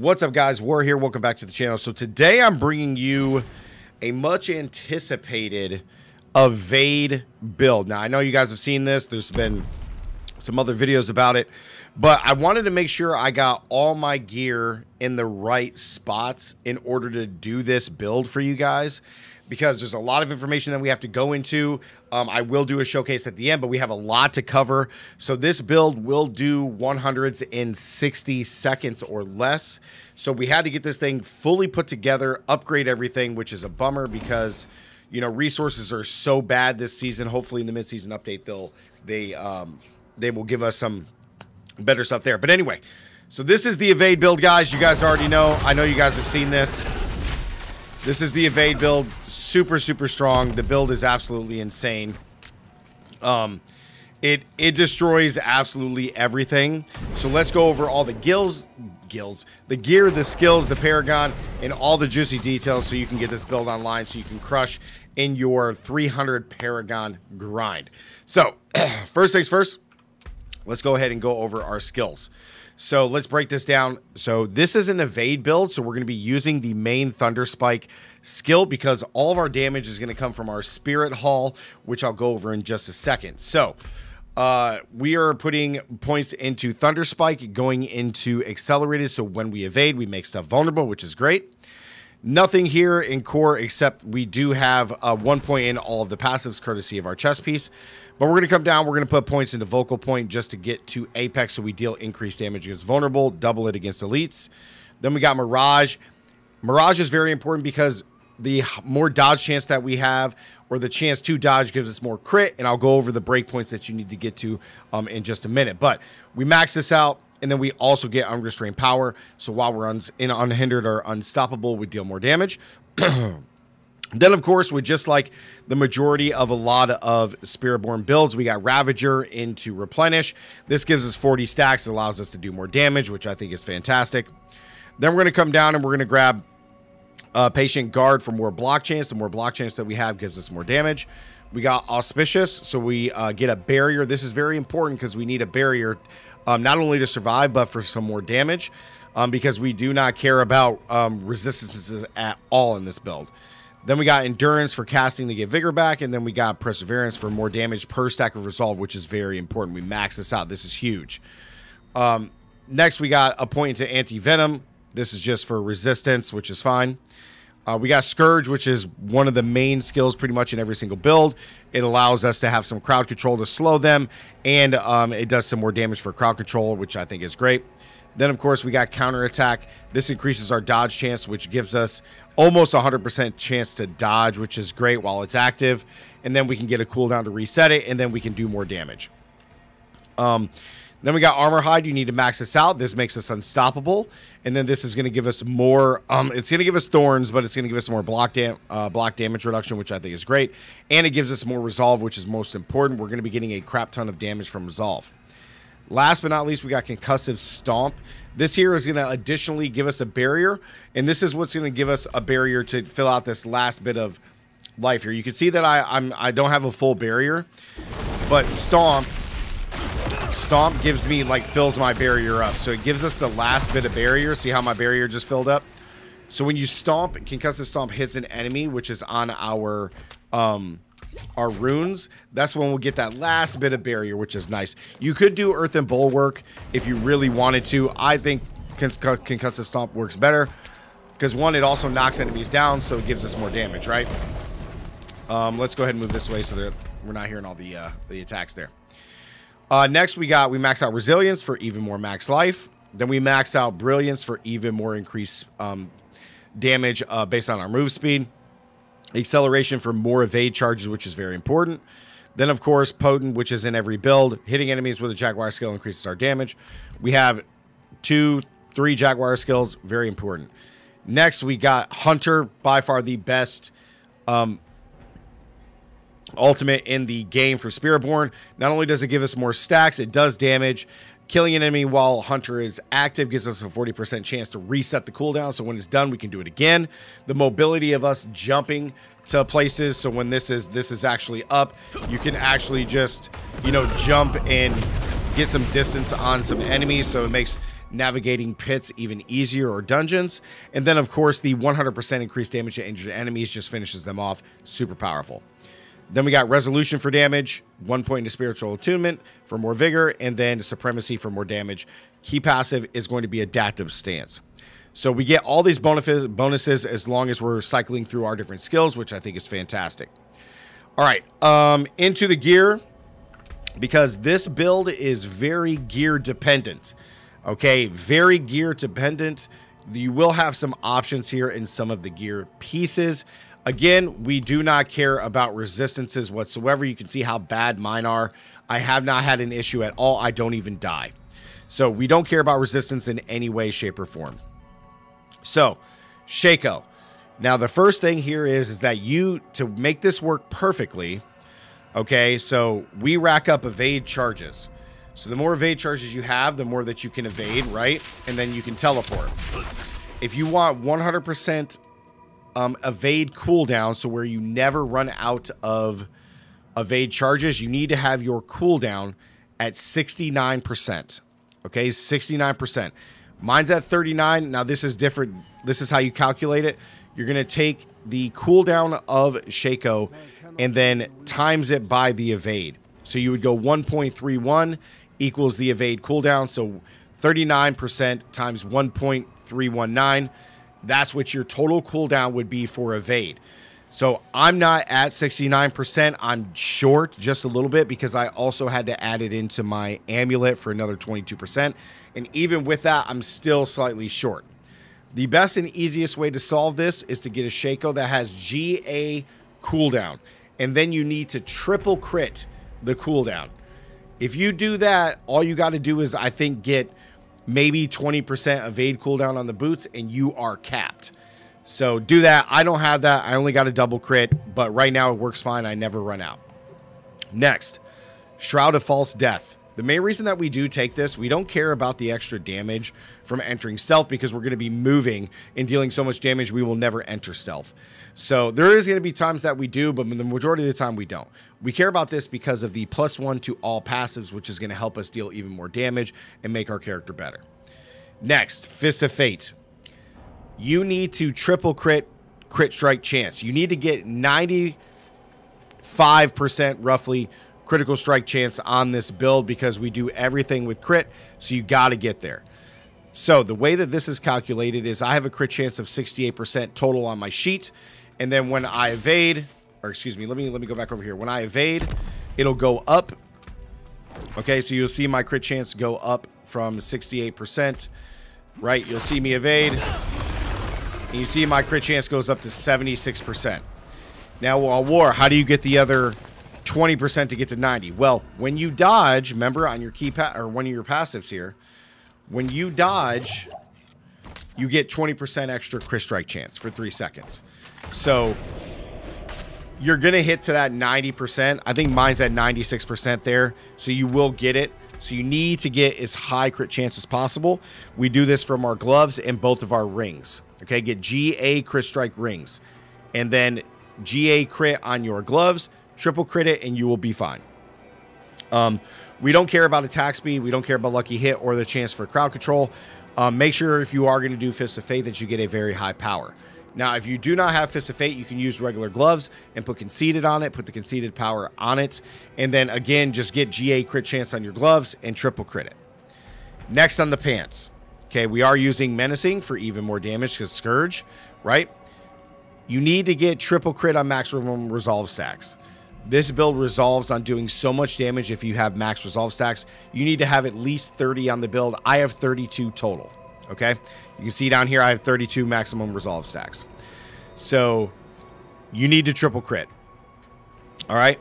What's up, guys? War here. Welcome back to the channel. So today I'm bringing you a much anticipated EVADE build. Now I know you guys have seen this. There's been some other videos about it, but I wanted to make sure I got all my gear in the right spots in order to do this build for you guys, because there's a lot of information that we have to go into. I will do a showcase at the end, but we have a lot to cover. So this build will do 100s in 60 seconds or less. So we had to get this thing fully put together, upgrade everything, which is a bummer because, you know, resources are so bad this season. Hopefully in the mid-season update, they will give us some better stuff there. But anyway, so this is the EVADE build, guys. You guys already know. I know you guys have seen this. This is the EVADE build. Super, super strong. The build is absolutely insane. It destroys absolutely everything. So let's go over all the gills, the gear, the skills, the paragon, and all the juicy details so you can get this build online so you can crush in your 300 paragon grind. So first things first, let's go ahead and go over our skills. So let's break this down. So this is an EVADE build, so we're going to be using the main Thunderspike skill because all of our damage is going to come from our Spirit Hall, which I'll go over in just a second. So we are putting points into Thunderspike, going into Accelerated, so when we evade, we make stuff vulnerable, which is great. Nothing here in core, except we do have 1 point in all of the passives, courtesy of our chess piece. But we're going to come down. We're going to put points into Vocal Point just to get to Apex, so we deal increased damage against Vulnerable, double it against Elites. Then we got Mirage. Mirage is very important because the more dodge chance that we have, or the chance to dodge, gives us more crit. And I'll go over the breakpoints that you need to get to in just a minute. But we max this out. And then we also get Unrestrained Power. So while we're in Unhindered or Unstoppable, we deal more damage. Then, of course, we just like the majority of a lot of Spiritborn builds, we got Ravager into Replenish. This gives us 40 stacks. It allows us to do more damage, which I think is fantastic. Then we're going to come down and we're going to grab Patient Guard for more block chance. The more block chance that we have gives us more damage. We got Auspicious, so we get a barrier. This is very important because we need a barrier not only to survive, but for some more damage because we do not care about resistances at all in this build. Then we got Endurance for casting to get vigor back, and then we got Perseverance for more damage per stack of resolve, which is very important. We max this out. This is huge. Next, we got a point into Anti-Venom. This is just for resistance, which is fine. We got Scourge, which is one of the main skills pretty much in every single build. It allows us to have some crowd control to slow them, and it does some more damage for crowd control, which I think is great. Then, of course, we got Counterattack. This increases our dodge chance, which gives us almost 100% chance to dodge, which is great while it's active. And then we can get a cooldown to reset it, and then we can do more damage. Then we got Armor Hide. You need to max this out. This makes us unstoppable. And then this is going to give us more... it's going to give us thorns, but it's going to give us more block damage reduction, which I think is great. And it gives us more resolve, which is most important. We're going to be getting a crap ton of damage from resolve. Last but not least, we got Concussive Stomp. This here is going to additionally give us a barrier. And this is what's going to give us a barrier to fill out this last bit of life here. You can see that I don't have a full barrier, but Stomp gives me, like, fills my barrier up. So it gives us the last bit of barrier. See how my barrier just filled up? So when you stomp, Concussive Stomp hits an enemy, which is on our runes. That's when we'll get that last bit of barrier, which is nice. You could do Earthen Bulwark if you really wanted to. I think Concussive Stomp works better because, one, it also knocks enemies down, so it gives us more damage, right? Let's go ahead and move this way so that we're not hearing all the attacks there. Next, we max out Resilience for even more max life. Then we max out Brilliance for even more increased damage based on our move speed. Acceleration for more evade charges, which is very important. Then, of course, Potent, which is in every build. Hitting enemies with a Jaguar skill increases our damage. We have 2, 3 Jaguar skills, very important. Next, we got Hunter, by far the best ultimate in the game for Spiritborn. Not only does it give us more stacks, it does damage. Killing an enemy while Hunter is active gives us a 40% chance to reset the cooldown, so when it's done, we can do it again. The mobility of us jumping to places, so when this is actually up, you can actually just, you know, jump and get some distance on some enemies, so it makes navigating pits even easier or dungeons. And then, of course, the 100% increased damage to injured enemies just finishes them off. Super powerful. Then we got Resolution for damage, 1 point into Spiritual Attunement for more vigor, and then Supremacy for more damage. Key passive is going to be Adaptive Stance. So we get all these bonuses as long as we're cycling through our different skills, which I think is fantastic. All right, into the gear, because this build is very gear dependent. Okay, very gear dependent. You will have some options here in some of the gear pieces. Again, we do not care about resistances whatsoever. You can see how bad mine are. I have not had an issue at all. I don't even die. So we don't care about resistance in any way, shape, or form. So, Shako. Now, the first thing here is that you, to make this work perfectly, okay, so we rack up evade charges. So the more evade charges you have, the more that you can evade, right? And then you can teleport. If you want 100% evade cooldown, so where you never run out of evade charges, you need to have your cooldown at 69%. Okay, 69%. Mine's at 39. Now, this is different. This is how you calculate it. You're going to take the cooldown of Shako and then times it by the evade. So you would go 1.31 equals the evade cooldown. So 39% times 1.319. That's what your total cooldown would be for evade. So I'm not at 69%. I'm short just a little bit because I also had to add it into my amulet for another 22%. And even with that, I'm still slightly short. The best and easiest way to solve this is to get a Shako that has GA cooldown. And then you need to triple crit the cooldown. If you do that, all you got to do is, I think, get maybe 20% evade cooldown on the boots and you are capped. So do that. I don't have that. I only got a double crit, but right now it works fine. I never run out. Next, Shroud of False Death. The main reason that we do take this, we don't care about the extra damage from entering stealth because we're going to be moving and dealing so much damage we will never enter stealth. So there is going to be times that we do, but the majority of the time we don't. We care about this because of the +1 to all passives, which is going to help us deal even more damage and make our character better. Next, Fists of Fate. You need to triple crit strike chance. You need to get 95% roughly critical strike chance on this build because we do everything with crit, so you got to get there. So the way that this is calculated is I have a crit chance of 68% total on my sheet, and then when I evade, or excuse me, let me go back over here. When I evade, it'll go up. Okay, so you'll see my crit chance go up from 68%, right? You'll see me evade, and you see my crit chance goes up to 76%. Now, while war, how do you get the other 20% to get to 90? Well, when you dodge, remember on your key or one of your passives here, when you dodge, you get 20% extra crit strike chance for 3 seconds. So you're gonna hit to that 90%. I think mine's at 96% there, so you will get it. So you need to get as high crit chance as possible. We do this from our gloves and both of our rings. Okay, get GA crit strike rings, and then GA crit on your gloves. Triple crit it and you will be fine. We don't care about attack speed. We don't care about lucky hit or the chance for crowd control. Make sure if you are going to do Fist of Fate that you get a very high power. Now, if you do not have Fist of Fate, you can use regular gloves and put conceded on it. Put the conceded power on it. And then, again, just get GA crit chance on your gloves and triple crit it. Next on the pants. Okay, we are using Menacing for even more damage because Scourge, right? You need to get triple crit on maximum resolve stacks. This build resolves on doing so much damage if you have max resolve stacks. You need to have at least 30 on the build. I have 32 total, okay? You can see down here I have 32 maximum resolve stacks. So you need to triple crit, all right?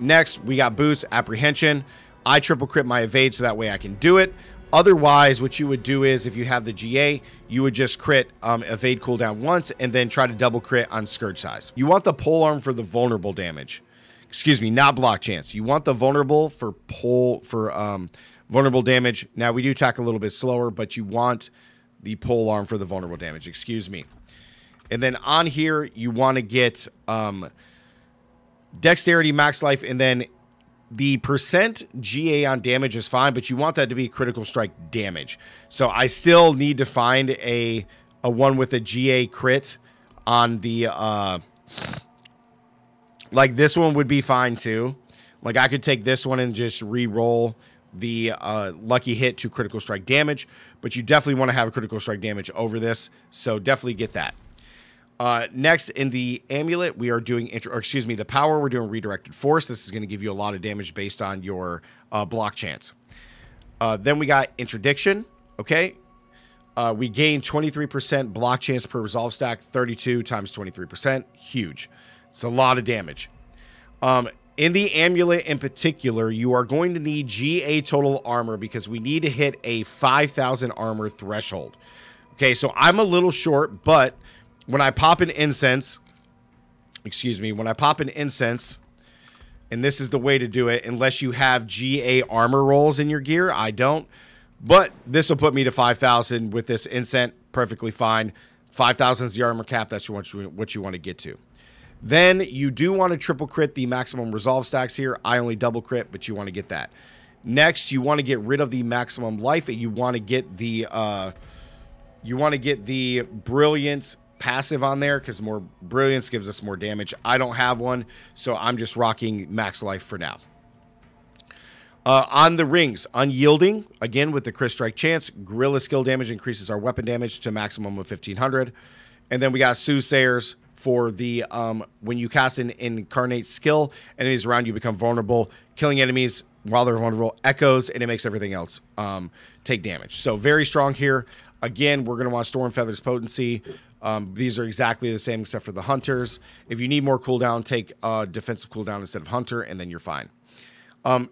Next, we got boots, apprehension. I triple crit my evade so that way I can do it. Otherwise, what you would do is if you have the GA, you would just crit evade cooldown once and then try to double crit on Scourge size. You want the polearm for the vulnerable damage. Excuse me, not block chance. You want the vulnerable for vulnerable damage. Now, we do attack a little bit slower, but you want the polearm for the vulnerable damage. Excuse me. And then on here, you want to get dexterity, max life, and then The percent GA on damage is fine, but you want that to be critical strike damage. So I still need to find a one with a GA crit on the... like, this one would be fine, too. Like, I could take this one and just re-roll the lucky hit to critical strike damage. But you definitely want to have a critical strike damage over this. So definitely get that. Next, in the amulet, we are doing, the power, we're doing Redirected Force. This is going to give you a lot of damage based on your block chance. Then we got Interdiction, okay? We gain 23% block chance per resolve stack, 32 times 23%, huge. It's a lot of damage. In the amulet in particular, you are going to need GA total armor because we need to hit a 5,000 armor threshold. Okay, so I'm a little short, but... when I pop an incense, and this is the way to do it, unless you have GA armor rolls in your gear, I don't. But this will put me to 5,000 with this incense, perfectly fine. 5,000 is the armor cap, that's what you want to get to. Then you do want to triple crit the maximum resolve stacks here. I only double crit, but you want to get that. Next, you want to get rid of the maximum life, and you want to get the, brilliant... passive on there because more brilliance gives us more damage. I don't have one, so I'm just rocking max life for now. On the rings, unyielding again with the crit strike chance. Gorilla skill damage increases our weapon damage to a maximum of 1500, and then we got Soothsayers for the when you cast an incarnate skill, enemies around you become vulnerable. Killing enemies while they're vulnerable echoes, and it makes everything else take damage. So very strong here. Again, we're going to want Storm Feathers potency. These are exactly the same except for the Hunters. If you need more cooldown, take defensive cooldown instead of Hunter, and then you're fine.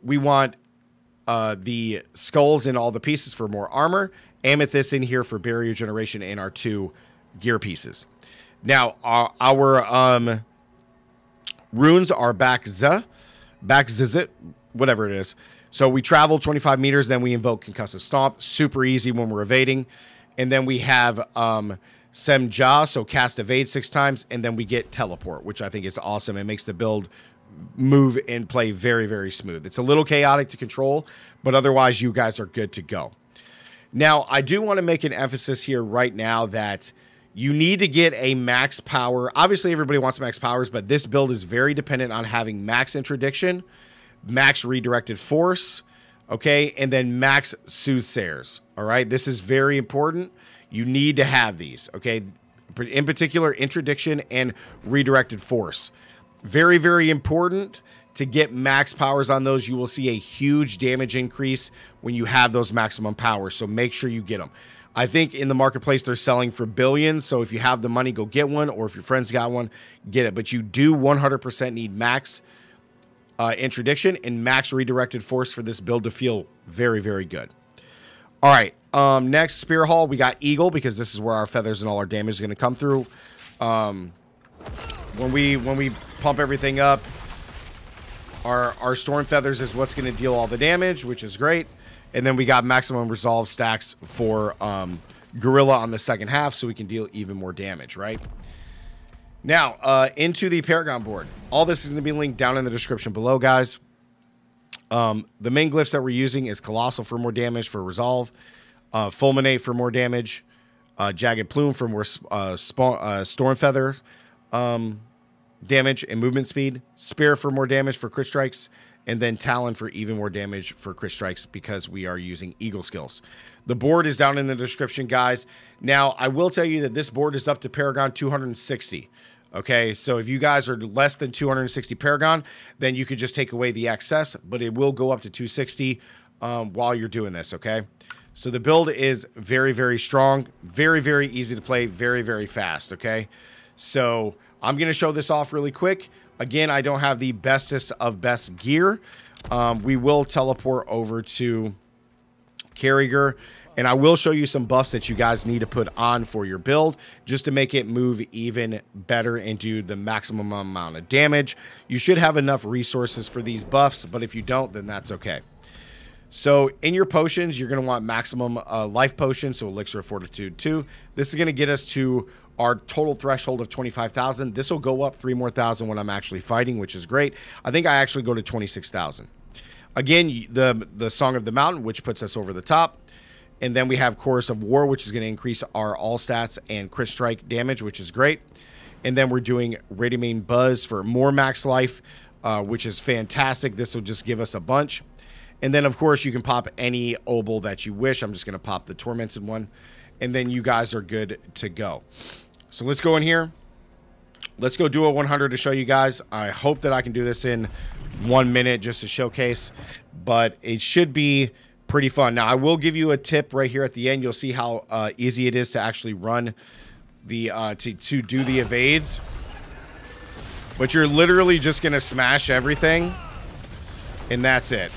We want the skulls in all the pieces for more armor. Amethyst in here for barrier generation and our two gear pieces. Now, our runes are whatever it is. So we travel 25 meters, then we invoke Concussive Stomp. Super easy when we're evading. And then we have... Semja, so cast evade 6 times, and then we get teleport, which I think is awesome. It makes the build move and play very, very smooth. It's a little chaotic to control, but otherwise you guys are good to go. Now, I do want to make an emphasis here right now that you need to get a max power. Obviously, everybody wants max powers, but this build is very dependent on having max Interdiction, max Redirected Force, okay, and then max Soothsayers, all right? This is very important. You need to have these, okay? In particular, Interdiction and Redirected Force. Very, very important to get max powers on those. You will see a huge damage increase when you have those maximum powers, so make sure you get them. I think in the marketplace, they're selling for billions, so if you have the money, go get one, or if your friend's got one, get it. But you do 100% need max Interdiction and max Redirected Force for this build to feel very, very good. All right. Next, Spirit Hall, we got Eagle, because this is where our feathers and all our damage is going to come through. When we pump everything up, our Storm Feathers is what's going to deal all the damage, which is great. And then we got maximum resolve stacks for Gorilla on the second half, so we can deal even more damage, right? Now, into the Paragon board. All this is going to be linked down in the description below, guys. The main glyphs that we're using is Colossal for more damage for resolve. Fulminate for more damage, Jagged Plume for more Storm Feather damage and movement speed, Spear for more damage for crit strikes, and then Talon for even more damage for crit strikes because we are using Eagle skills. The board is down in the description, guys. Now, I will tell you that this board is up to Paragon 260. Okay, so if you guys are less than 260 Paragon, then you could just take away the excess, but it will go up to 260 while you're doing this, okay? So the build is very, very strong, very, very easy to play, very, very fast, okay? So I'm going to show this off really quick. Again, I don't have the bestest of best gear. We will teleport over to Carrier, and I will show you some buffs that you guys need to put on for your build just to make it move even better and do the maximum amount of damage. You should have enough resources for these buffs, but if you don't, then that's okay. So in your potions, you're going to want maximum life potion, so elixir of fortitude 2. This is going to get us to our total threshold of 25,000. This will go up 3,000 more when I'm actually fighting, which is great. I think I actually go to 26,000. Again, the Song of the Mountain, which puts us over the top. And then we have Chorus of War, which is going to increase our all stats and crit strike damage, which is great. And then we're doing Radiamine Buzz for more max life, which is fantastic. This will just give us a bunch. And then, of course, you can pop any Obel that you wish. I'm just going to pop the Tormented one. And then you guys are good to go. So let's go in here. Let's go do a 100 to show you guys. I hope that I can do this in 1 minute just to showcase. But it should be pretty fun. Now, I will give you a tip right here at the end. You'll see how easy it is to actually run the to do the evades. But you're literally just going to smash everything. And that's it.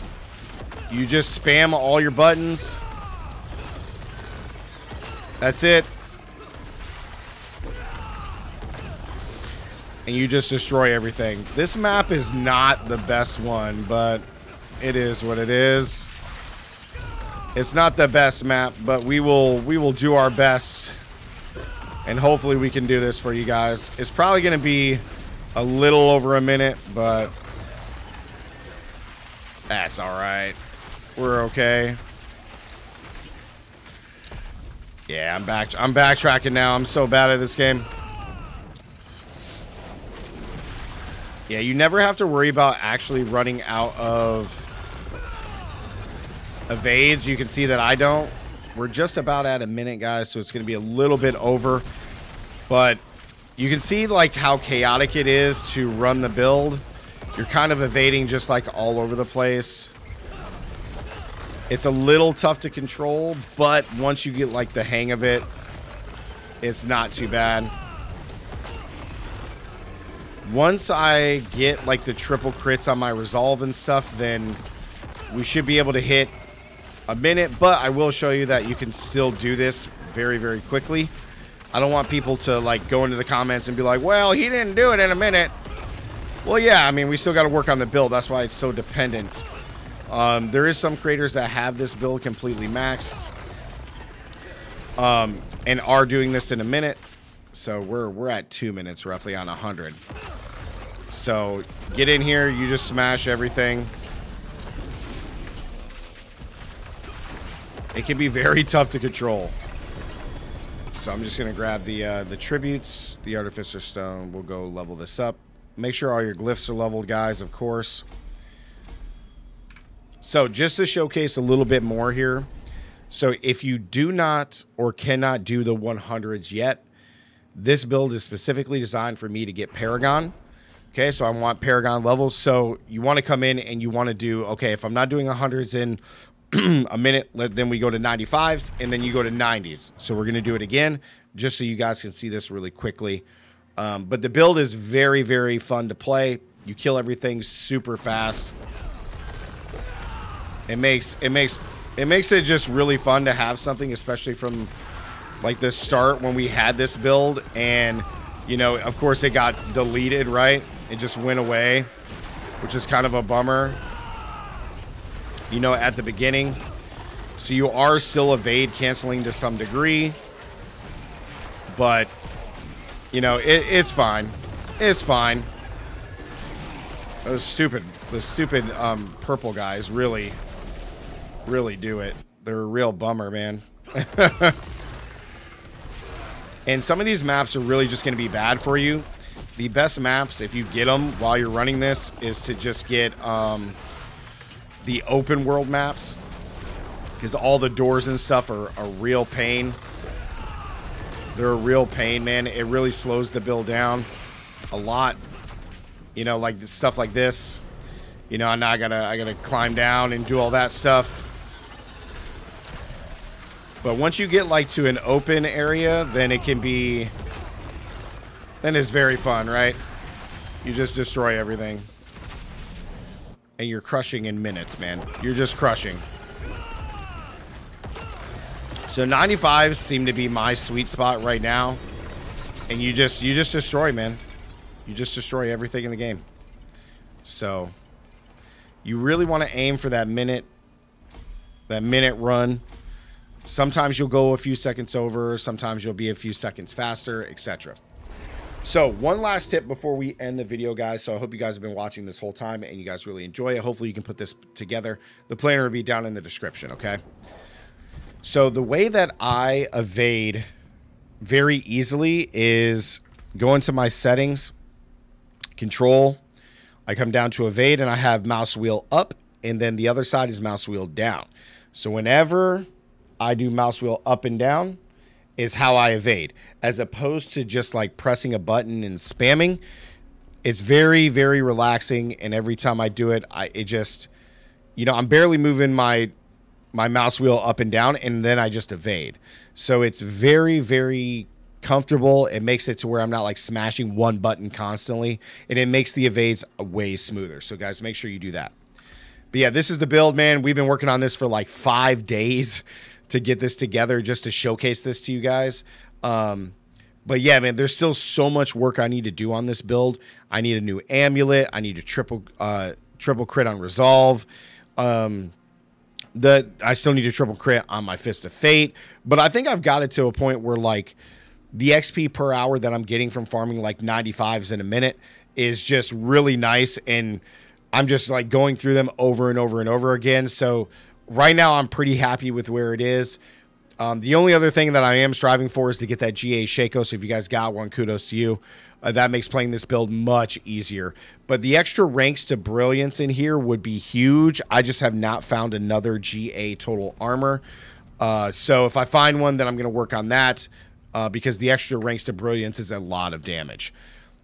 You just spam all your buttons. That's it. And you just destroy everything. This map is not the best one, but it is what it is. It's not the best map, but we will do our best. And hopefully we can do this for you guys. It's probably going to be a little over a minute, but that's all right. We're okay. Yeah, I'm backtracking now. I'm so bad at this game. Yeah, you never have to worry about actually running out of evades. You can see that I don't. We're just about at a minute, guys, so it's going to be a little bit over. But you can see like how chaotic it is to run the build. You're kind of evading just like all over the place. It's a little tough to control, but once you get like the hang of it, it's not too bad. Once I get like the triple crits on my resolve and stuff, then we should be able to hit a minute, but I will show you that you can still do this very, very quickly. I don't want people to like go into the comments and be like, well, he didn't do it in a minute. Well, yeah, I mean, we still got to work on the build. That's why it's so dependent. There is some creators that have this build completely maxed and are doing this in a minute. So we're at 2 minutes roughly on 100. So get in here, you just smash everything. It can be very tough to control. So I'm just gonna grab the tributes, the Artificer Stone. We'll go level this up. Make sure all your glyphs are leveled, guys, of course. So just to showcase a little bit more here. So if you do not or cannot do the 100s yet, this build is specifically designed for me to get Paragon. Okay, so I want Paragon levels. So you want to come in and you want to do, okay, if I'm not doing 100s in a minute, then we go to 95s and then you go to 90s. So we're going to do it again just so you guys can see this really quickly. But the build is very, very fun to play. You kill everything super fast. It makes it just really fun to have something, especially from like the start when we had this build, and you know, of course it got deleted, right? It just went away, which is kind of a bummer, you know, at the beginning. So you are still evade canceling to some degree, but you know, it's fine. It's fine. Those stupid, purple guys really do it. They're a real bummer, man. And some of these maps are really just going to be bad for you. The best maps, if you get them while you're running this, is to just get the open world maps, because all the doors and stuff are a real pain. They're a real pain, man. It really slows the build down a lot. You know, like stuff like this. You know, now I gotta climb down and do all that stuff. But once you get like to an open area, then it can be, then it's very fun, right? You just destroy everything. And you're crushing in minutes, man. You're just crushing. So 95s seem to be my sweet spot right now. And you just destroy, man. You just destroy everything in the game. So you really want to aim for that minute run. Sometimes you'll go a few seconds over, sometimes you'll be a few seconds faster, etc. So one last tip before we end the video, guys. So I hope you guys have been watching this whole time and you guys really enjoy it. Hopefully you can put this together. The planner will be down in the description, okay? So the way that I evade very easily is go into my settings, control. I come down to evade and I have mouse wheel up, and then the other side is mouse wheel down. So whenever I do mouse wheel up and down, is how I evade, as opposed to just like pressing a button and spamming. It's very, very relaxing, and every time I do it, it just, you know, I'm barely moving my mouse wheel up and down, and then I just evade. So it's very, very comfortable. It makes it to where I'm not like smashing one button constantly, and it makes the evades way smoother. So guys, make sure you do that. But yeah, this is the build, man. We've been working on this for like 5 days to get this together, just to showcase this to you guys. But yeah, man, there's still so much work I need to do on this build. I need a new amulet. I need a triple crit on resolve. I still need a triple crit on my Fist of Fate. But I think I've got it to a point where like the XP per hour that I'm getting from farming like 95s in a minute is just really nice, and I'm just like going through them over and over and over again. So right now, I'm pretty happy with where it is. The only other thing that I am striving for is to get that GA Shako. So if you guys got one, kudos to you. That makes playing this build much easier. But the extra ranks to Brilliance in here would be huge. I just have not found another GA Total Armor. So if I find one, then I'm going to work on that, because the extra ranks to Brilliance is a lot of damage.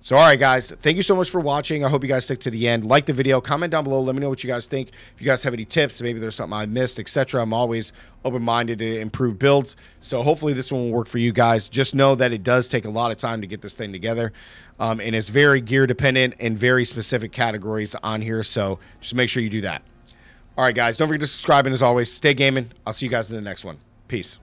So, all right, guys, thank you so much for watching. I hope you guys stick to the end. Like the video, comment down below. Let me know what you guys think. If you guys have any tips, maybe there's something I missed, etc. I'm always open-minded to improve builds. So hopefully this one will work for you guys. Just know that it does take a lot of time to get this thing together. And it's very gear-dependent and very specific categories on here. So just make sure you do that. All right, guys, don't forget to subscribe. And as always, stay gaming. I'll see you guys in the next one. Peace.